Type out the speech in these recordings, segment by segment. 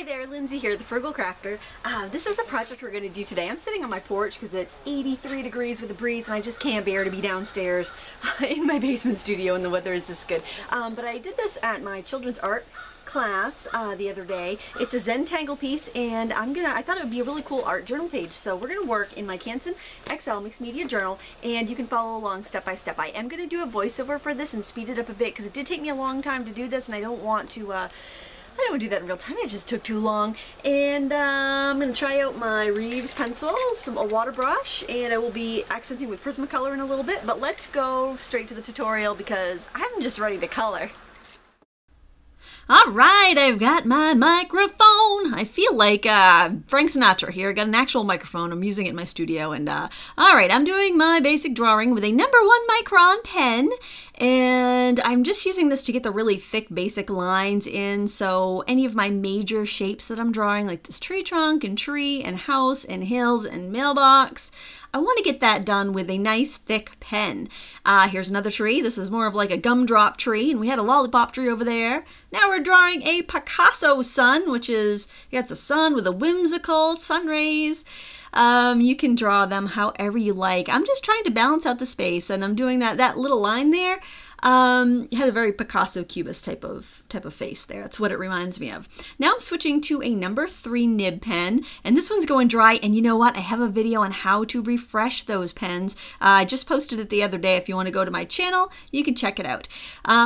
Hi there, Lindsay here, the Frugal Crafter. This is a project we're going to do today. I'm sitting on my porch because it's 83 degrees with a breeze and I just can't bear to be downstairs in my basement studio and the weather is this good. But I did this at my children's art class the other day. It's a Zentangle piece and I thought it would be a really cool art journal page. So we're going to work in my Canson XL mixed media journal and you can follow along step by step. I am going to do a voiceover for this and speed it up a bit because it did take me a long time to do this and I don't want to do that in real time. It just took too long. And I'm going to try out my Reeves pencil, a water brush, and I will be accenting with Prismacolor in a little bit, but let's go straight to the tutorial because I'm just ready to color. Alright, I've got my microphone. I feel like Frank Sinatra here. I got an actual microphone. I'm using it in my studio. And alright, I'm doing my basic drawing with a #1 Micron pen. And I'm just using this to get the really thick basic lines in. So any of my major shapes that I'm drawing, like this tree trunk and tree and house and hills and mailbox, I want to get that done with a nice thick pen. Here's another tree. This is more of like a gumdrop tree, and we had a lollipop tree over there. Now we're drawing a Picasso sun, which is, yeah, it's a sun with a whimsical sun rays. You can draw them however you like. I'm just trying to balance out the space, and I'm doing that little line there. It has a very Picasso Cubist type of face there. That's what it reminds me of. Now I'm switching to a #3 nib pen, and this one's going dry, and you know what? I have a video on how to refresh those pens. I just posted it the other day. If you want to go to my channel, you can check it out.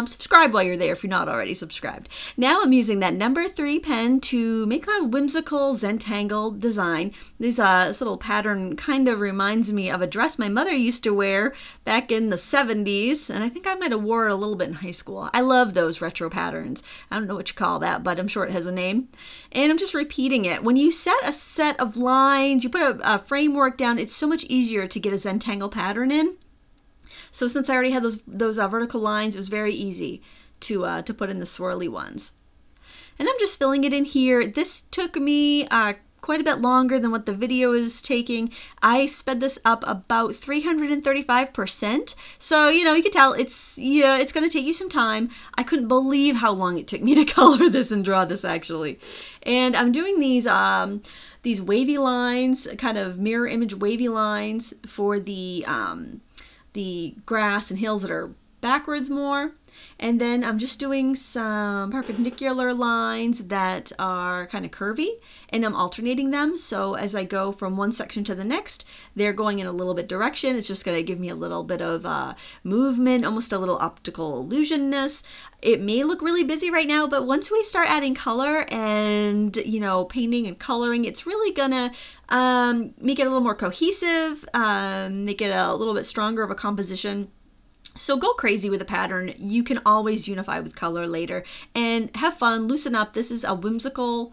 Subscribe while you're there if you're not already subscribed. Now I'm using that #3 pen to make my whimsical Zentangle design. This little pattern kind of reminds me of a dress my mother used to wear back in the 70s, and I think I might have wore it a little bit in high school. I love those retro patterns. I don't know what you call that, but I'm sure it has a name. And I'm just repeating it. When you set a set of lines, you put a framework down, it's so much easier to get a Zentangle pattern in. So since I already had those vertical lines, it was very easy to put in the swirly ones. And I'm just filling it in here. This took me quite a bit longer than what the video is taking. I sped this up about 335%. So, you know, you can tell it's going to take you some time. I couldn't believe how long it took me to color this and draw this actually. And I'm doing these wavy lines, kind of mirror image wavy lines for the grass and hills that are backwards more. And then I'm just doing some perpendicular lines that are kind of curvy, and I'm alternating them. So as I go from one section to the next, they're going in a little bit direction. It's just going to give me a little bit of movement, almost a little optical illusionness. It may look really busy right now, but once we start adding color and, you know, painting and coloring, it's really going to make it a little more cohesive, make it a little bit stronger of a composition. So go crazy with a pattern. You can always unify with color later and have fun, loosen up. This is a whimsical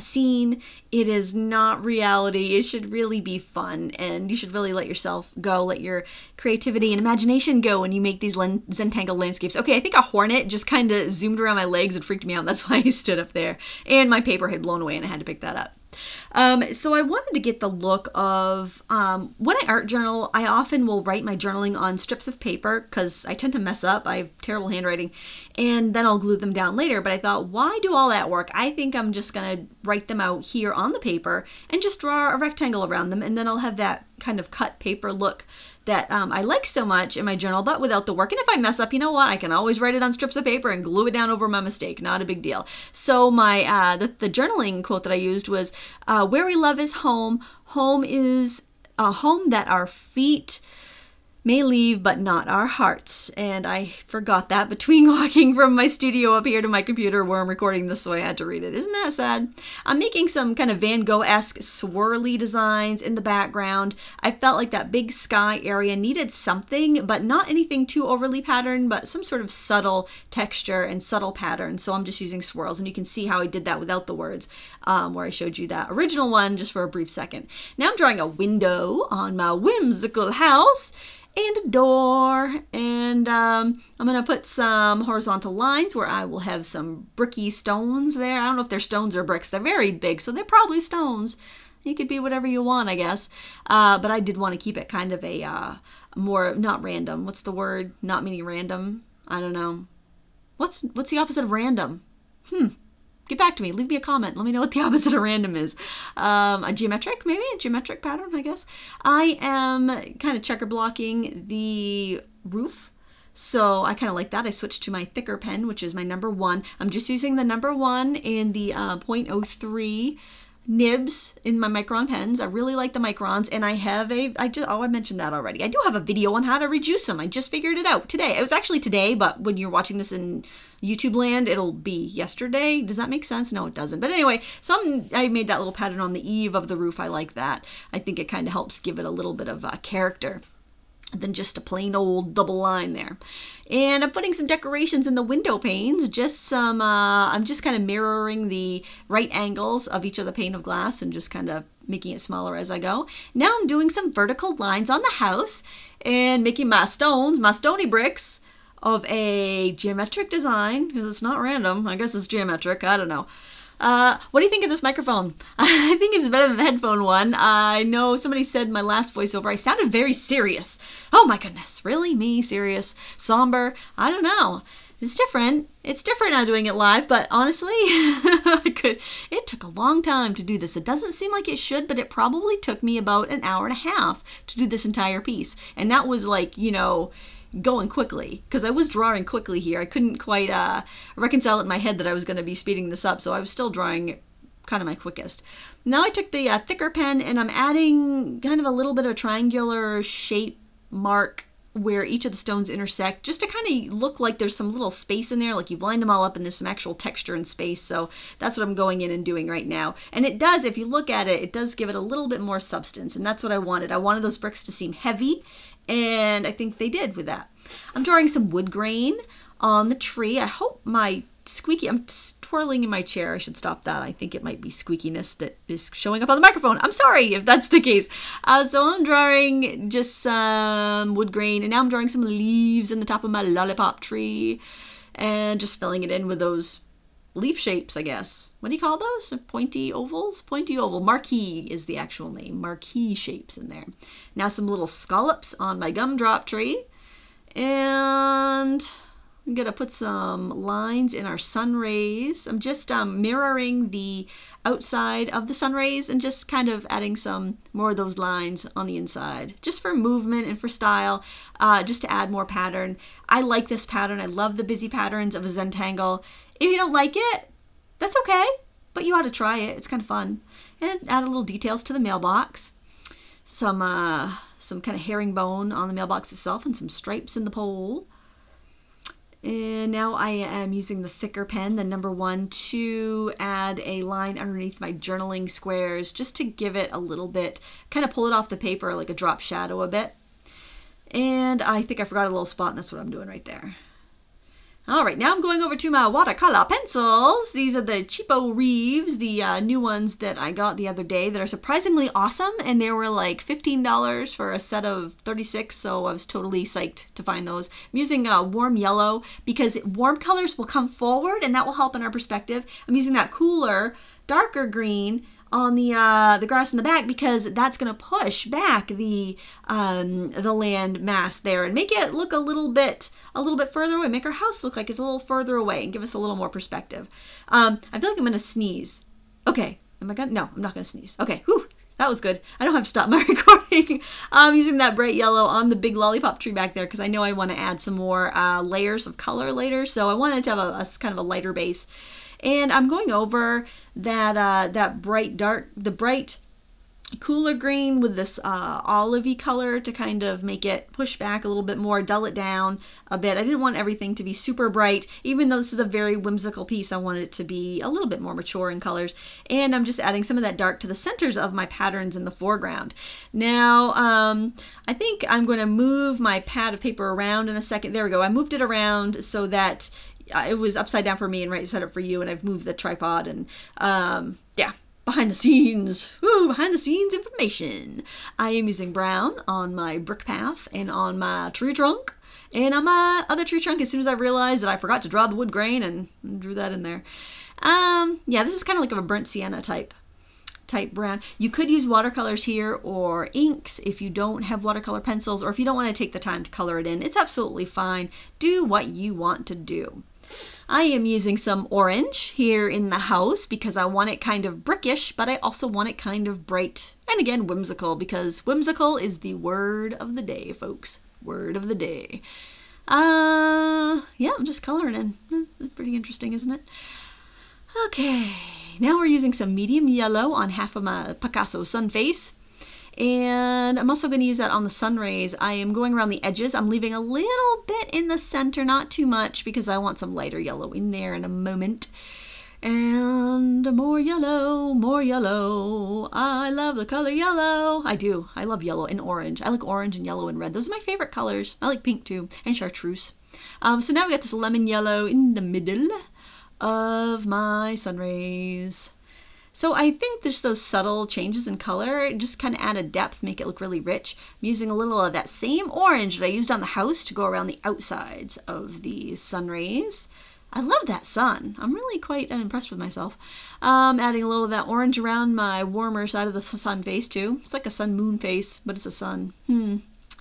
scene. It is not reality. It should really be fun and you should really let yourself go, let your creativity and imagination go when you make these Zentangle landscapes. Okay, I think a hornet just kind of zoomed around my legs and freaked me out. That's why I stood up there and my paper had blown away and I had to pick that up. So I wanted to get the look of, when I art journal, I often will write my journaling on strips of paper because I tend to mess up. I have terrible handwriting and then I'll glue them down later. But I thought, why do all that work? I think I'm just going to write them out here on the paper and just draw a rectangle around them. And then I'll have that kind of cut paper look that I like so much in my journal, but without the work. And if I mess up, you know what? I can always write it on strips of paper and glue it down over my mistake. Not a big deal. So my the journaling quote that I used was, "Where we love is home. Home is a home that our feet may leave, but not our hearts." And I forgot that between walking from my studio up here to my computer where I'm recording this, so I had to read it. Isn't that sad? I'm making some kind of Van Gogh-esque swirly designs in the background. I felt like that big sky area needed something, but not anything too overly patterned, but some sort of subtle texture and subtle pattern. So I'm just using swirls, and you can see how I did that without the words, where I showed you that original one just for a brief second. Now I'm drawing a window on my whimsical house, and a door, and I'm going to put some horizontal lines where I will have some bricky stones there. I don't know if they're stones or bricks. They're very big, so they're probably stones. You could be whatever you want, I guess. But I did want to keep it kind of a more, not random. What's the word? Not meaning random. I don't know. What's the opposite of random? Get back to me. Leave me a comment. Let me know what the opposite of random is. A geometric, maybe? A geometric pattern, I guess. I am kind of checker blocking the roof. So I kind of like that. I switched to my thicker pen, which is my number 1. I'm just using the number 1 in the 0.03 nibs in my Micron pens. I really like the Microns, and I have a, oh, I mentioned that already. I do have a video on how to rejuice them. I just figured it out today. It was actually today, but when you're watching this in YouTube land, it'll be yesterday. Does that make sense? No, it doesn't. But anyway, so I made that little pattern on the eave of the roof. I like that. I think it kind of helps give it a little bit of character than just a plain old double line there. And I'm putting some decorations in the window panes, just some, I'm just kind of mirroring the right angles of each of the pane of glass and just kind of making it smaller as I go. Now I'm doing some vertical lines on the house and making my stones, my stony bricks of a geometric design, because it's not random. I guess it's geometric, I don't know. What do you think of this microphone? I think it's better than the headphone one. I know somebody said in my last voiceover I sounded very serious. Oh my goodness, really? Me? Serious? Somber? I don't know. It's different. It's different now doing it live, but honestly, it took a long time to do this. It doesn't seem like it should, but it probably took me about an hour and a half to do this entire piece. And that was like, you know, going quickly, because I was drawing quickly here. I couldn't quite reconcile it in my head that I was going to be speeding this up, so I was still drawing kind of my quickest. Now I took the thicker pen and I'm adding kind of a little bit of a triangular shape mark where each of the stones intersect, just to kind of look like there's some little space in there, like you've lined them all up and there's some actual texture and space. So that's what I'm going in and doing right now. And it does, if you look at it, it does give it a little bit more substance, and that's what I wanted. I wanted those bricks to seem heavy, and I think they did with that. I'm drawing some wood grain on the tree. I hope my squeaky, I'm twirling in my chair. I should stop that. I think it might be squeakiness that is showing up on the microphone. I'm sorry if that's the case. So I'm drawing just some wood grain, and now I'm drawing some leaves in the top of my lollipop tree and just filling it in with those leaf shapes, I guess. What do you call those? Pointy ovals? Pointy oval. Marquee is the actual name. Marquee shapes in there. Now some little scallops on my gumdrop tree. And I'm going to put some lines in our sun rays. I'm just mirroring the outside of the sun rays and just kind of adding some more of those lines on the inside, just for movement and for style, just to add more pattern. I like this pattern. I love the busy patterns of a Zentangle. If you don't like it, that's okay, but you ought to try it. It's kind of fun. And add a little details to the mailbox. Some kind of herringbone on the mailbox itself and some stripes in the pole. And now I am using the thicker pen, the number 1, to add a line underneath my journaling squares, just to give it a little bit, kind of pull it off the paper like a drop shadow a bit. And I think I forgot a little spot, and that's what I'm doing right there. All right, now I'm going over to my watercolor pencils. These are the cheapo Reeves, the new ones that I got the other day that are surprisingly awesome, and they were like $15 for a set of 36, so I was totally psyched to find those. I'm using a warm yellow because warm colors will come forward and that will help in our perspective. I'm using that cooler, darker green on the grass in the back, because that's going to push back the land mass there and make it look a little bit further away, make our house look like it's a little further away and give us a little more perspective. I feel like I'm going to sneeze. Okay, am I going to? No, I'm not going to sneeze. Okay, whew, that was good. I don't have to stop my recording. I'm using that bright yellow on the big lollipop tree back there because I know I want to add some more layers of color later, so I wanted to have a kind of a lighter base. And I'm going over that the bright cooler green with this olivey color to kind of make it push back a little bit more, dull it down a bit. I didn't want everything to be super bright. Even though this is a very whimsical piece, I wanted it to be a little bit more mature in colors. And I'm just adding some of that dark to the centers of my patterns in the foreground. Now, I think I'm going to move my pad of paper around in a second. There we go. I moved it around so that it was upside down for me and right side up for you, and I've moved the tripod and yeah, behind the scenes. Woo, behind the scenes information. I am using brown on my brick path and on my tree trunk. And on my other tree trunk, as soon as I realized that I forgot to draw the wood grain, and drew that in there. Yeah, this is kind of like a burnt sienna type brown. You could use watercolors here or inks if you don't have watercolor pencils, or if you don't want to take the time to color it in. It's absolutely fine. Do what you want to do. I am using some orange here in the house because I want it kind of brickish, but I also want it kind of bright. And again, whimsical, because whimsical is the word of the day, folks. Word of the day. Yeah, I'm just coloring in. It's pretty interesting, isn't it? Okay, now we're using some medium yellow on half of my Picasso sun face. And I'm also going to use that on the sun rays. I am going around the edges. I'm leaving a little bit in the center, not too much, because I want some lighter yellow in there in a moment. And more yellow, more yellow. I love the color yellow. I do. I love yellow and orange. I like orange and yellow and red. Those are my favorite colors. I like pink too, and chartreuse. So now we got this lemon yellow in the middle of my sun rays. So I think just those subtle changes in color just kind of add a depth, make it look really rich. I'm using a little of that same orange that I used on the house to go around the outsides of the sun rays. I love that sun. I'm really quite impressed with myself. Adding a little of that orange around my warmer side of the sun face too. It's like a sun moon face, but it's a sun.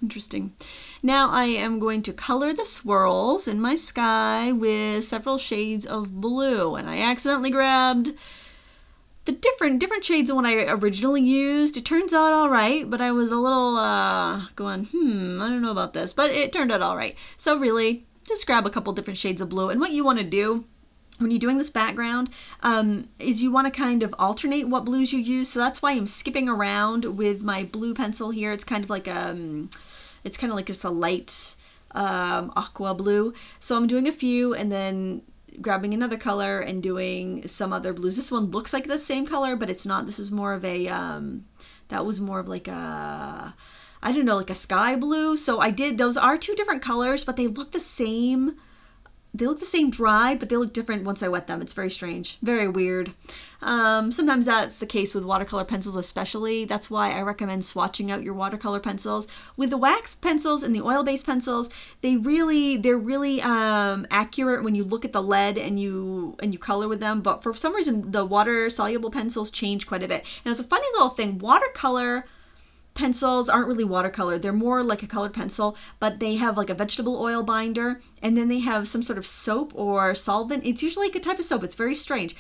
Interesting. Now I am going to color the swirls in my sky with several shades of blue, and I accidentally grabbed the different shades of what I originally used. It turns out all right, but I was a little going, I don't know about this, but it turned out all right. So really, just grab a couple different shades of blue. And what you want to do when you're doing this background is you want to kind of alternate what blues you use. So that's why I'm skipping around with my blue pencil here. It's kind of like just a light aqua blue. So I'm doing a few and then grabbing another color and doing some other blues. This one looks like the same color, but it's not. This is more of a, that was more of like a, I don't know, like a sky blue. So I did, those are two different colors, but they look the same. They look the same dry, but they look different once I wet them. It's very strange, very weird. Sometimes that's the case with watercolor pencils especially. That's why I recommend swatching out your watercolor pencils. With the wax pencils and the oil-based pencils, they're really accurate when you look at the lead and you color with them. But for some reason, the water-soluble pencils change quite a bit. And it's a funny little thing, watercolor pencils aren't really watercolor. They're more like a colored pencil, but they have like a vegetable oil binder, and then they have some sort of soap or solvent. It's usually a type of soap. It's very strange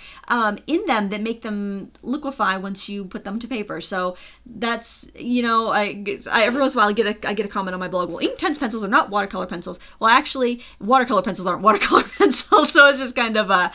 in them that make them liquefy once you put them to paper. So that's, you know, I every once in a while I get a comment on my blog, well, ink-tense pencils are not watercolor pencils. Well, actually, watercolor pencils aren't watercolor pencils. So it's just kind of an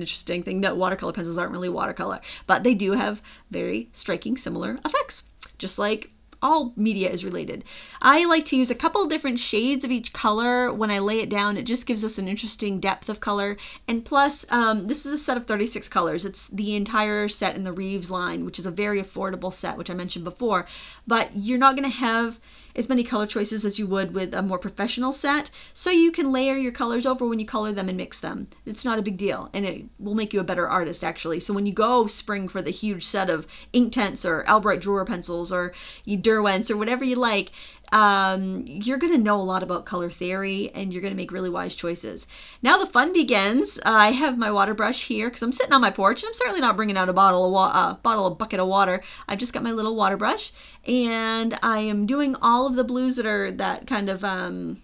interesting thing that watercolor pencils aren't really watercolor, but they do have very striking similar effects. Just like all media is related. I like to use a couple different shades of each color when I lay it down. It just gives us an interesting depth of color. And plus, this is a set of 36 colors. It's the entire set in the Reeves line, which is a very affordable set, which I mentioned before. But you're not gonna have as many color choices as you would with a more professional set. So you can layer your colors over when you color them and mix them. It's not a big deal, and it will make you a better artist actually. So when you go spring for the huge set of Inktense or Albright Drawer pencils or Derwents or whatever you like, you're gonna know a lot about color theory and you're gonna make really wise choices. Now the fun begins. I have my water brush here because I'm sitting on my porch and I'm certainly not bringing out a bucket of water. I've just got my little water brush and I am doing all of the blues that are that kind of, I don't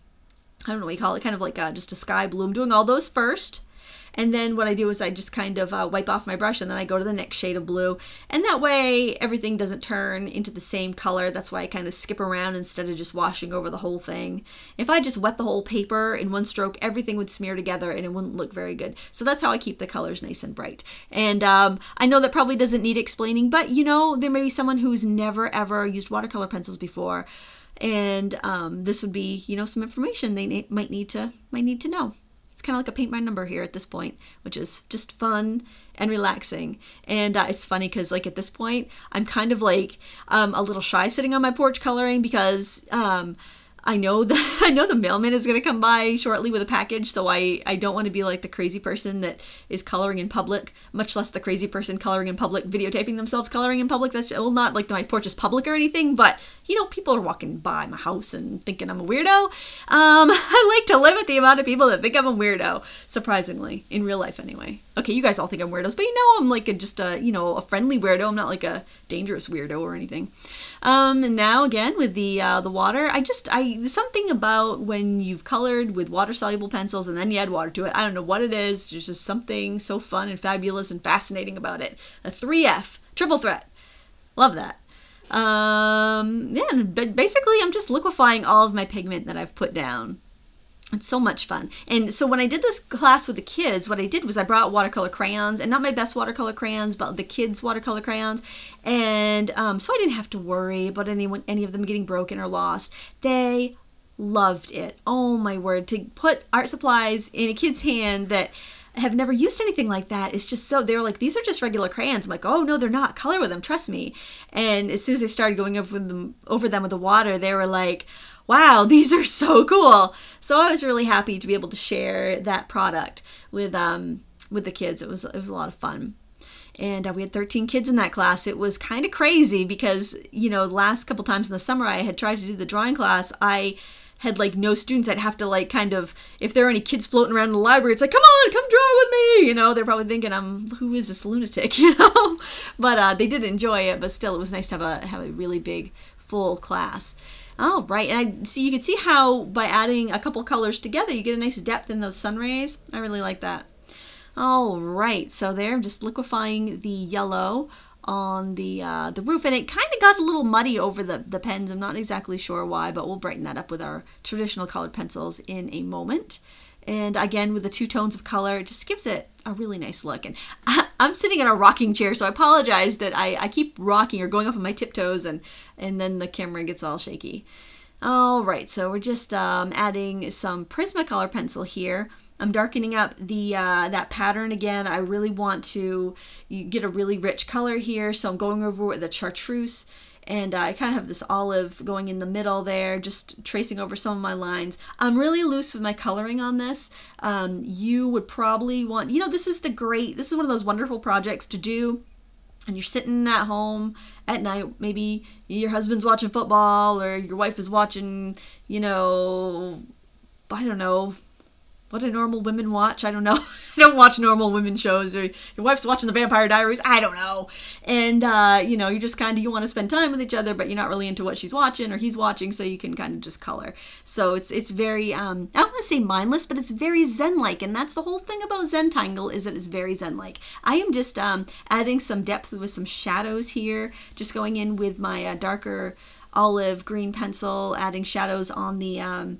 know what you call it, kind of like just a sky blue. I'm doing all those first. And then what I do is I just kind of wipe off my brush and then I go to the next shade of blue. And that way everything doesn't turn into the same color. That's why I kind of skip around instead of just washing over the whole thing. If I just wet the whole paper in one stroke, everything would smear together and it wouldn't look very good. So that's how I keep the colors nice and bright. And I know that probably doesn't need explaining, but you know, there may be someone who's never ever used watercolor pencils before. And this would be, you know, some information they might need to know. It's kind of like a paint by number here at this point, which is just fun and relaxing. And it's funny because like at this point, I'm kind of like a little shy sitting on my porch coloring because I know the mailman is going to come by shortly with a package. So I don't want to be like the crazy person that is coloring in public, much less the crazy person coloring in public, videotaping themselves coloring in public. That's, well, not like my porch is public or anything, but you know, people are walking by my house and thinking I'm a weirdo. I like to limit the amount of people that think I'm a weirdo, surprisingly, in real life anyway. Okay, you guys all think I'm weirdos, but you know I'm like a, just a, you know, a friendly weirdo. I'm not like a dangerous weirdo or anything. And now again with the water, there's something about when you've colored with water-soluble pencils and then you add water to it. I don't know what it is. There's just something so fun and fabulous and fascinating about it. A 3F, triple threat. Love that. Yeah, but basically I'm just liquefying all of my pigment that I've put down. It's so much fun. And so when I did this class with the kids, what I did was I brought watercolor crayons, and not my best watercolor crayons, but the kids' watercolor crayons. And so I didn't have to worry about any of them getting broken or lost. They loved it. Oh my word, to put art supplies in a kid's hand that have never used anything like that. It's just so, they were like, these are just regular crayons. I'm like, oh no, they're not. Color with them, trust me. And as soon as I started going over them with the water, they were like, wow, these are so cool. So I was really happy to be able to share that product with the kids. It was a lot of fun. And we had 13 kids in that class. It was kind of crazy because, you know, the last couple times in the summer I had tried to do the drawing class, I had like no students. I'd have to like kind of, if there are any kids floating around in the library, it's like, come on, come draw with me. You know, they're probably thinking, who is this lunatic, you know? But they did enjoy it, but still it was nice to have a really big, full class. All right, and you can see how by adding a couple colors together, you get a nice depth in those sun rays. I really like that. All right, so there, I'm just liquefying the yellow on the roof, and it kind of got a little muddy over the pens. I'm not exactly sure why, but we'll brighten that up with our traditional colored pencils in a moment. And again, with the two tones of color, it just gives it a really nice look. And I'm sitting in a rocking chair, so I apologize that I keep rocking or going up on my tiptoes, and then the camera gets all shaky. All right, so we're just adding some Prismacolor pencil here. I'm darkening up the that pattern again. I really want to get a really rich color here, so I'm going over with the chartreuse, and I kind of have this olive going in the middle there, just tracing over some of my lines. I'm really loose with my coloring on this. You would probably want, you know, this is one of those wonderful projects to do. And you're sitting at home at night, maybe your husband's watching football or your wife is watching, you know, I don't know, what do normal women watch? I don't know. I don't watch normal women shows. Or your wife's watching The Vampire Diaries. I don't know. And, you know, you just kind of, you want to spend time with each other, but you're not really into what she's watching or he's watching, so you can kind of just color. So it's very, I don't want to say mindless, but it's very zen-like. And that's the whole thing about Zentangle, is that it's very zen-like. I am just adding some depth with some shadows here, just going in with my darker olive green pencil, adding shadows on the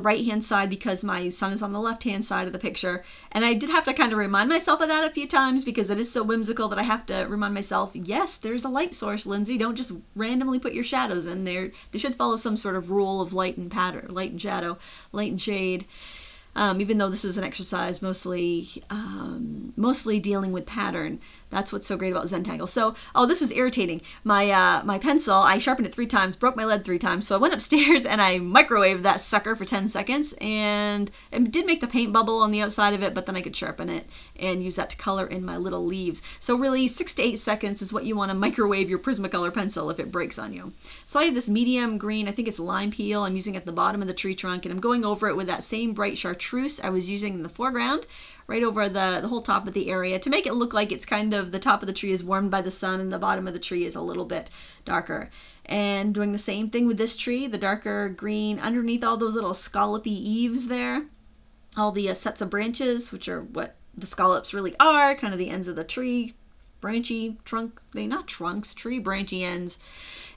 right-hand side because my son is on the left-hand side of the picture. And I did have to kind of remind myself of that a few times because it is so whimsical that I have to remind myself, yes, there's a light source, Lindsay. Don't just randomly put your shadows in there. They should follow some sort of rule of light and pattern, light and shadow, light and shade. Even though this is an exercise mostly dealing with pattern. That's what's so great about Zentangle. So, oh, this was irritating. My pencil, I sharpened it 3 times, broke my lead 3 times, so I went upstairs and I microwaved that sucker for 10 seconds, and it did make the paint bubble on the outside of it, but then I could sharpen it and use that to color in my little leaves. So really 6 to 8 seconds is what you want to microwave your Prismacolor pencil if it breaks on you. So I have this medium green, I think it's lime peel, I'm using at the bottom of the tree trunk, and I'm going over it with that same bright chartreuse I was using in the foreground, right over the whole top of the area to make it look like it's kind of, the top of the tree is warmed by the sun and the bottom of the tree is a little bit darker. And doing the same thing with this tree, the darker green underneath all those little scallopy eaves there, all the sets of branches, which are what the scallops really are, kind of the ends of the tree, branchy trunk, they not trunks, tree branchy ends.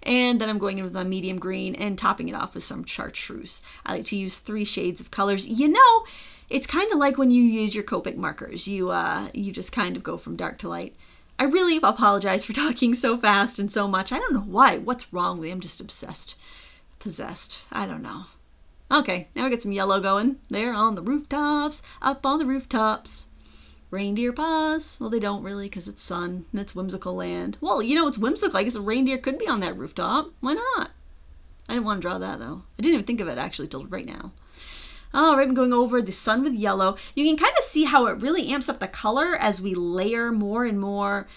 And then I'm going in with my medium green and topping it off with some chartreuse. I like to use 3 shades of colors. You know, it's kind of like when you use your Copic markers. You just kind of go from dark to light. I really apologize for talking so fast and so much. I don't know why. What's wrong with me? I'm just obsessed. Possessed. I don't know. Okay, now we get some yellow going there on the rooftops, up on the rooftops. Reindeer paws. Well, they don't really because it's sun and it's whimsical land. Well, you know, it's whimsical. I guess a reindeer could be on that rooftop. Why not? I didn't want to draw that, though. I didn't even think of it, actually, till right now. All right, I'm going over the sun with yellow. You can kind of see how it really amps up the color as we layer more and more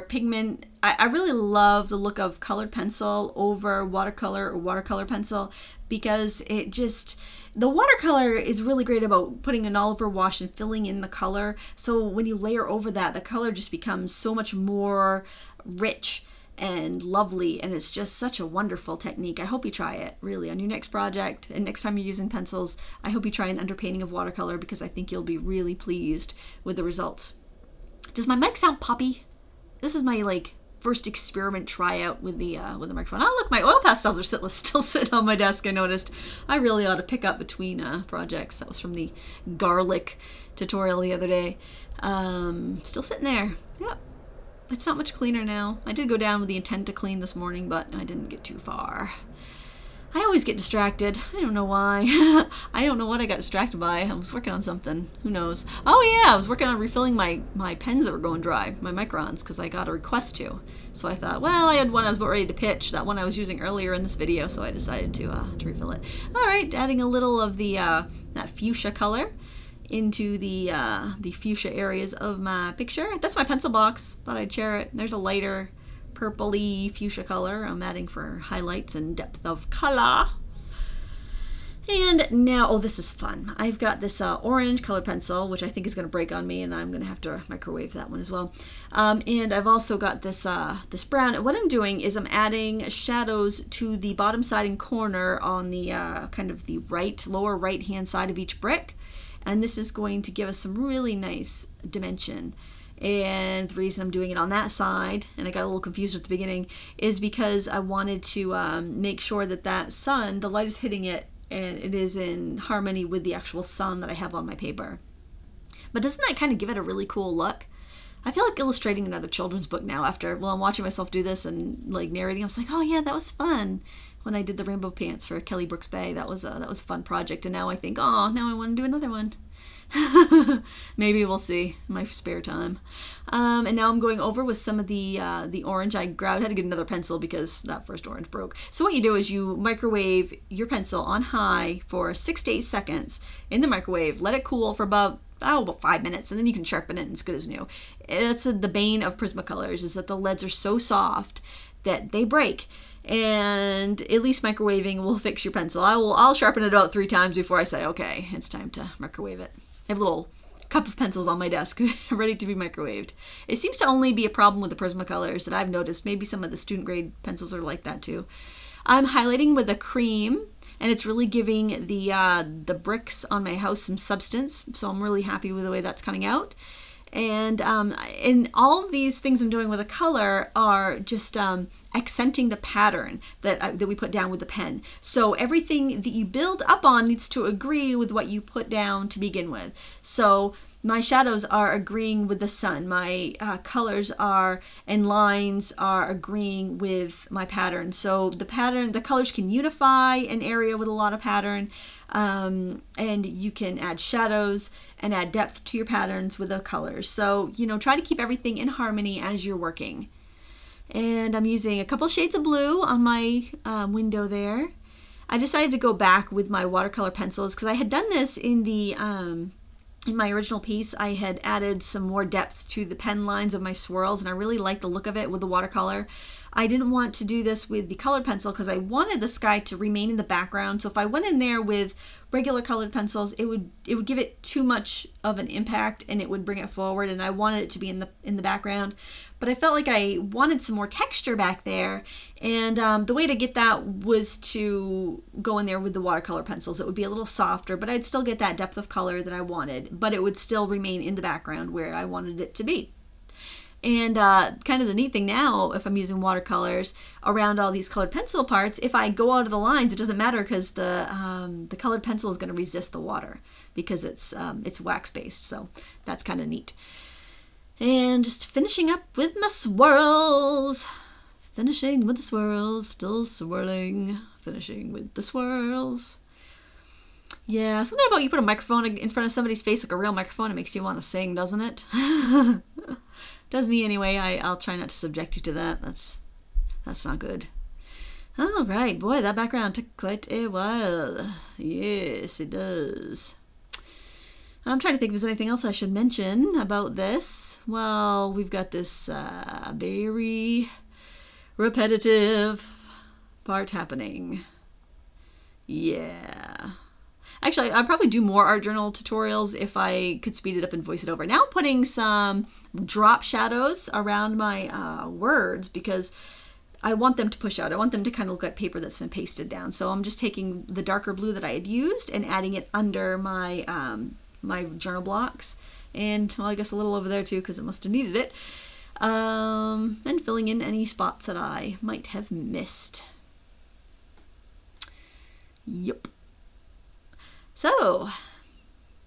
pigment. I really love the look of colored pencil over watercolor or watercolor pencil because it just, The watercolor is really great about putting an all over wash and filling in the color. So when you layer over that, the color just becomes so much more rich and lovely, and it's just such a wonderful technique. I hope you try it, really, on your next project, and next time you're using pencils, I hope you try an underpainting of watercolor, because I think you'll be really pleased with the results. Does my mic sound poppy? This is my, like, first experiment tryout with the microphone. Oh, look, my oil pastels are still sitting on my desk, I noticed. I really ought to pick up between projects. That was from the garlic tutorial the other day. Still sitting there, yep. It's not much cleaner now. I did go down with the intent to clean this morning, but I didn't get too far. I always get distracted. I don't know why. I don't know what I got distracted by. I was working on something. Who knows? Oh yeah, I was working on refilling my pens that were going dry, my Microns, because I got a request to. So I thought, well, I had one I was about ready to pitch, that one I was using earlier in this video, so I decided to refill it. All right, adding a little of the that fuchsia color into the fuchsia areas of my picture. That's my pencil box. Thought I'd share it. There's a lighter purpley fuchsia color I'm adding for highlights and depth of color. And now, oh, this is fun. I've got this orange colored pencil, which I think is going to break on me, and I'm going to have to microwave that one as well. And I've also got this this brown. And what I'm doing is I'm adding shadows to the bottom side and corner on the kind of the lower right-hand side of each brick. And this is going to give us some really nice dimension. And the reason I'm doing it on that side, and I got a little confused at the beginning, is because I wanted to make sure that sun, the light is hitting it, and it is in harmony with the actual sun that I have on my paper. But doesn't that kind of give it a really cool look? I feel like illustrating another children's book now after, well, I'm watching myself do this and like narrating. I was like, oh yeah, that was fun. When I did the rainbow pants for Kelly Brooks Bay, that was a fun project, and now I think, oh, now I want to do another one. Maybe we'll see in my spare time. And now I'm going over with some of the orange I grabbed. I had to get another pencil because that first orange broke. So what you do is you microwave your pencil on high for 6 to 8 seconds in the microwave. Let it cool for about 5 minutes, and then you can sharpen it and it's good as new. That's the bane of Prismacolors, is that the leads are so soft that they break. And at least microwaving will fix your pencil. I'll sharpen it about 3 times before I say, okay, it's time to microwave it. I have a little cup of pencils on my desk ready to be microwaved. It seems to only be a problem with the Prismacolors that I've noticed. Maybe some of the student grade pencils are like that too. I'm highlighting with a cream, and it's really giving the bricks on my house some substance. So I'm really happy with the way that's coming out. And all of these things I'm doing with a color are just accenting the pattern that we put down with the pen. So everything that you build up on needs to agree with what you put down to begin with. So my shadows are agreeing with the sun. My colors are, and lines are agreeing with my pattern. So the pattern, the colors can unify an area with a lot of pattern. And you can add shadows and add depth to your patterns with the colors. So, you know, try to keep everything in harmony as you're working. And I'm using a couple shades of blue on my window there. I decided to go back with my watercolor pencils because I had done this in the in my original piece. I had added some more depth to the pen lines of my swirls, and I really liked the look of it with the watercolor. I didn't want to do this with the colored pencil because I wanted the sky to remain in the background. So if I went in there with regular colored pencils, it would give it too much of an impact, and it would bring it forward, and I wanted it to be in the background. But I felt like I wanted some more texture back there, and the way to get that was to go in there with the watercolor pencils. It would be a little softer, but I'd still get that depth of color that I wanted, but it would still remain in the background where I wanted it to be. And kind of the neat thing now, if I'm using watercolors around all these colored pencil parts, if I go out of the lines, it doesn't matter because the colored pencil is going to resist the water because it's wax-based, so that's kind of neat. And just finishing up with my swirls. Finishing with the swirls, still swirling, finishing with the swirls. Yeah, something about you put a microphone in front of somebody's face, like a real microphone, it makes you want to sing, doesn't it? Does me anyway. I'll try not to subject you to that. That's not good. All right, boy, that background took quite a while. Yes, it does. I'm trying to think if there's anything else I should mention about this. Well, we've got this very repetitive part happening. Yeah. Actually, I'd probably do more art journal tutorials if I could speed it up and voice it over. Now I'm putting some drop shadows around my words because I want them to push out. I want them to kind of look like paper that's been pasted down. So I'm just taking the darker blue that I had used and adding it under my my journal blocks. And well, I guess a little over there too, because it must have needed it. And filling in any spots that I might have missed. Yep. So,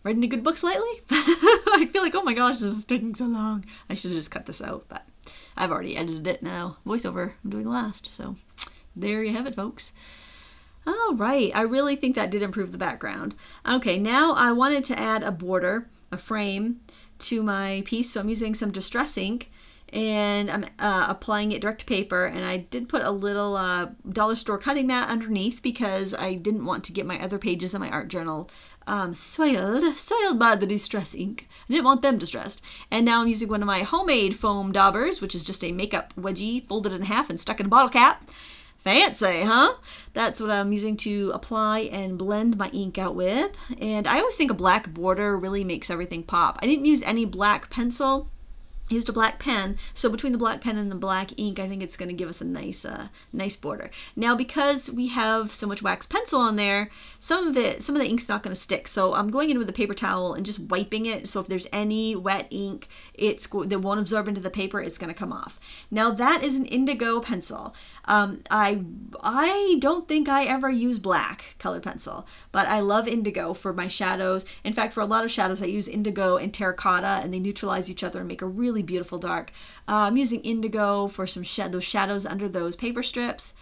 read any good books lately? I feel like, oh my gosh, this is taking so long. I should have just cut this out, but I've already edited it now. Voiceover, I'm doing last, so there you have it, folks. All right, I really think that did improve the background. Okay, now I wanted to add a border, a frame, to my piece, so I'm using some distress ink and I'm applying it direct to paper, and I did put a little dollar store cutting mat underneath because I didn't want to get my other pages in my art journal soiled by the distress ink. I didn't want them distressed. And now I'm using one of my homemade foam daubers, which is just a makeup wedgie folded in half and stuck in a bottle cap. Fancy, huh? That's what I'm using to apply and blend my ink out with. And I always think a black border really makes everything pop. I didn't use any black pencil. I used a black pen, so between the black pen and the black ink, I think it's going to give us a nice nice border. Now, because we have so much wax pencil on there, some of the ink's not going to stick, so I'm going in with a paper towel and just wiping it, so if there's any wet ink that won't absorb into the paper, it's going to come off. Now, that is an indigo pencil. I don't think I ever use black colored pencil, but I love indigo for my shadows. In fact, for a lot of shadows, I use indigo and terracotta, and they neutralize each other and make a really beautiful dark. I'm using indigo for some those shadows under those paper strips.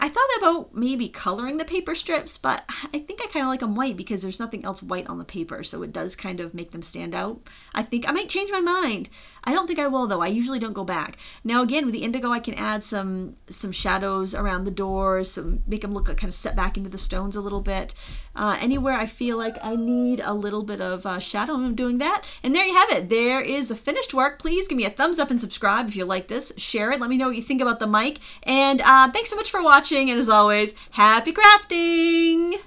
I thought about maybe coloring the paper strips, but I think I kind of like them white because there's nothing else white on the paper, so it does kind of make them stand out. I think I might change my mind. I don't think I will, though. I usually don't go back. Now, again, with the indigo, I can add some shadows around the doors, so make them look like kind of set back into the stones a little bit. Anywhere I feel like I need a little bit of shadow, I'm doing that. And there you have it. There is a finished work. Please give me a thumbs up and subscribe if you like this. Share it. Let me know what you think about the mic. And thanks so much for watching. And as always, happy crafting!